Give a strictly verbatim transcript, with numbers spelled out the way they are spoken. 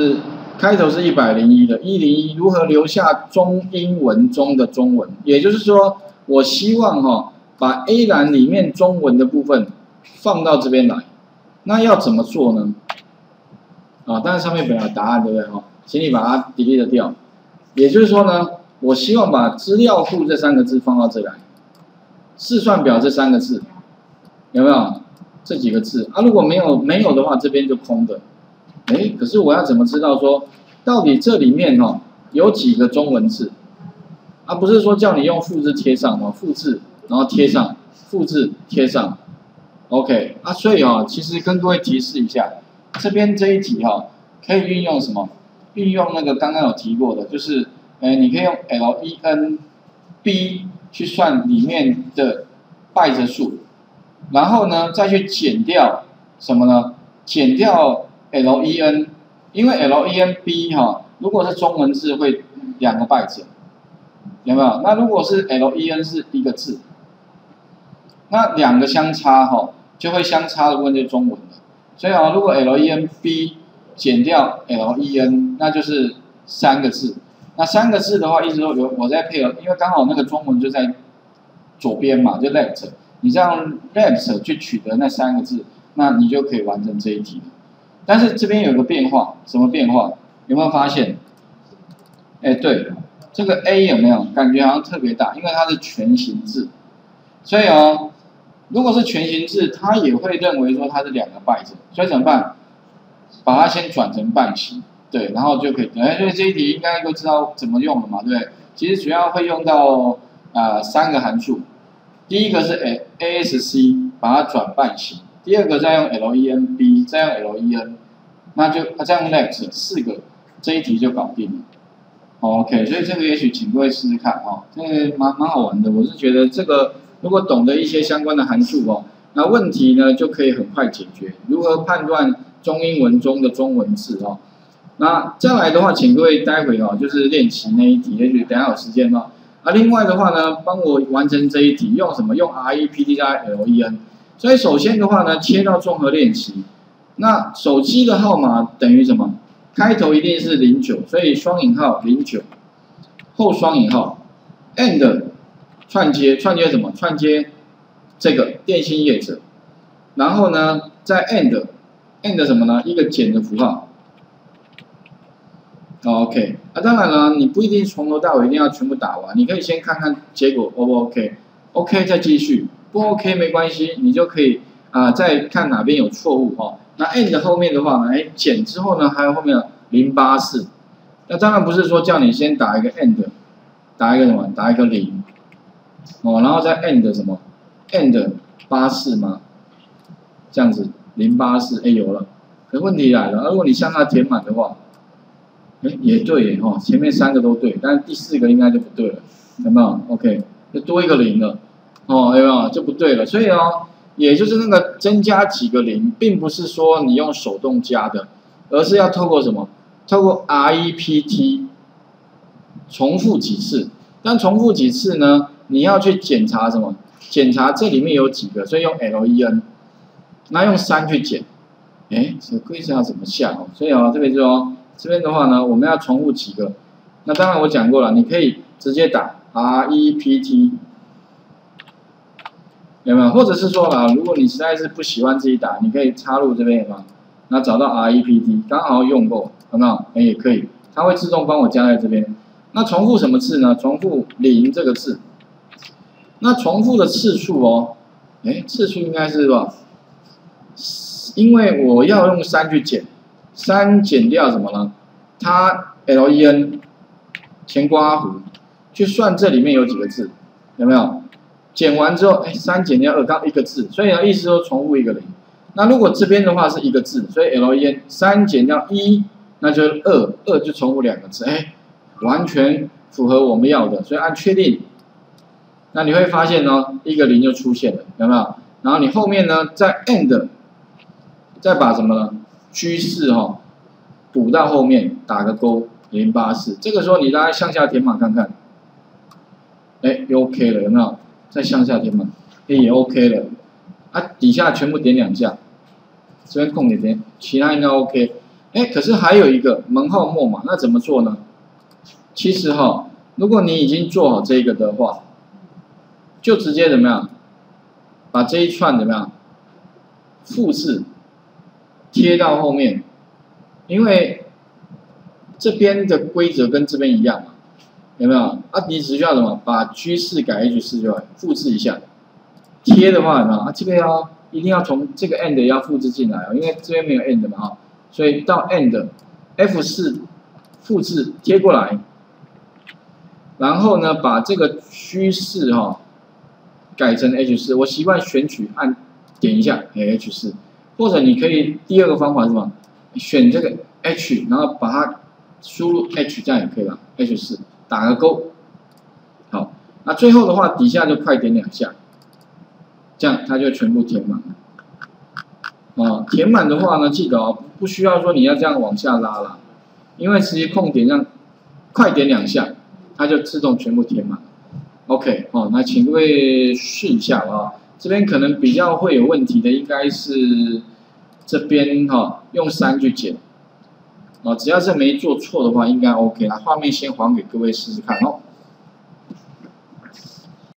是开头是一零一的一零一如何留下中英文中的中文？也就是说，我希望哈、哦、把 A 栏里面中文的部分放到这边来，那要怎么做呢？啊，但是上面本来有答案对不对哈？请你把它 delete 掉。也就是说呢，我希望把资料库这三个字放到这来，试算表这三个字有没有？ 这几个字啊，如果没有没有的话，这边就空的。哎，可是我要怎么知道说，到底这里面哦有几个中文字？啊，不是说叫你用复制贴上哦，复制然后贴上，复制贴上。OK 啊，所以哦，其实跟各位提示一下，这边这一题哈、哦，可以运用什么？运用那个刚刚有提过的，就是哎，你可以用 L E N B 去算里面的拜着数。 然后呢，再去减掉什么呢？减掉 L E N， 因为 L E N B 哈、哦，如果是中文字会两个拜者，有没有？那如果是 L E N 是一个字，那两个相差哈、哦，就会相差的部分就是中文了。所以啊、哦，如果 L E N B 减掉 L E N， 那就是三个字。那三个字的话，意思说有我在配合，因为刚好那个中文就在左边嘛，就 left。 你这样 reps 去取得那三个字，那你就可以完成这一题了。但是这边有个变化，什么变化？有没有发现？哎，对，这个 A 有没有感觉好像特别大？因为它是全形字，所以哦，如果是全形字，它也会认为说它是两个拜者，所以怎么办？把它先转成半形，对，然后就可以。哎，所以这一题应该都知道怎么用了嘛，对不对？其实主要会用到啊、呃、三个函数。 第一个是 A S C， 把它转半形；第二个再用 L E N B， 再用 L E N， 那就这样 left 四个，这一题就搞定了。OK， 所以这个也许请各位试试看哦，这个蛮蛮好玩的。我是觉得这个如果懂得一些相关的函数哦，那问题呢就可以很快解决。如何判断中英文中的中文字哦？那再来的话，请各位待会哦，就是练习那一题，也许等一下有时间哦。 啊，另外的话呢，帮我完成这一题，用什么？用 R E P T 加 L E N。所以首先的话呢，切到综合练习。那手机的号码等于什么？开头一定是零九，所以双引号零九，后双引号 ，and 串接串接什么？串接这个电信业者。然后呢，再 and and 什么呢？一个减的符号。 OK， 啊，当然了，你不一定从头到尾一定要全部打完，你可以先看看结果 O 不 OK，OK 再继续，不 OK 没关系，你就可以啊、呃、再看哪边有错误哦。那 end 后面的话呢，哎减之后呢，还有后面零八四，那当然不是说叫你先打一个 end， 打一个什么，打一个零，哦，然后再 end 什么 end 八四吗？这样子零八四，哎有了，可问题来了，如果你向它填满的话。 哎，也对哦，前面三个都对，但是第四个应该就不对了，有没有 ？OK， 就多一个零了，哦，有没有就不对了？所以哦，也就是那个增加几个零，并不是说你用手动加的，而是要透过什么？透过 R E P T 重复几次。但重复几次呢？你要去检查什么？检查这里面有几个，所以用 L E N， 那用三去减。哎，这个规则要怎么下哦？所以哦，这边就哦。 这边的话呢，我们要重复几个？那当然我讲过了，你可以直接打 R E P T， 有没有？或者是说啊，如果你实在是不喜欢自己打，你可以插入这边有没有？那找到 R E P T， 刚好用过，有没有？哎，也可以，它会自动帮我加在这边。那重复什么字呢？重复零这个字。那重复的次数哦，哎，次数应该是吧？因为我要用三去减。 三减掉什么呢？它 L E N 前刮弧去算这里面有几个字，有没有？减完之后，哎，三减掉二，刚一个字，所以呢，意思说重复一个零。那如果这边的话是一个字，所以 L E N 三减掉一，那就是二，二就重复两个字，哎，完全符合我们要的，所以按确定。那你会发现呢，一个零就出现了，有没有？然后你后面呢，再 and， 再把什么呢？ G 四哈、哦，补到后面打个勾零八四，这个时候你大概向下填满看看，哎 ，OK 了，有没有？再向下填满，哎也 OK 了，啊，底下全部点两下，这边空点点，其他应该 OK。哎，可是还有一个门号末码，那怎么做呢？其实哈，如果你已经做好这个的话，就直接怎么样，把这一串怎么样，复制贴到后面，因为这边的规则跟这边一样嘛，有没有？啊，你只需要什么，把 G 四 改 H 四 就好，复制一下。贴的话有没有？啊，这个要一定要从这个 end 要复制进来哦，因为这边没有 end 嘛啊。 所以到 end F 四 复制贴过来，然后呢把这个G 四哈、哦、改成 H 四， 我习惯选取按点一下给 H 四， 或者你可以第二个方法是什么？选这个 H， 然后把它输入 H， 这样也可以了。H 四 打个勾，好，那最后的话底下就快点两下，这样它就全部填满了。 哦，填满的话呢，记得哦，不需要说你要这样往下拉啦，因为直接空点这样，快点两下，它就自动全部填满。OK， 哦，那请各位试一下啊、哦，这边可能比较会有问题的应该是这边哈、哦，用三去减，哦，只要是没做错的话，应该 OK 啦。画面先还给各位试试看哦。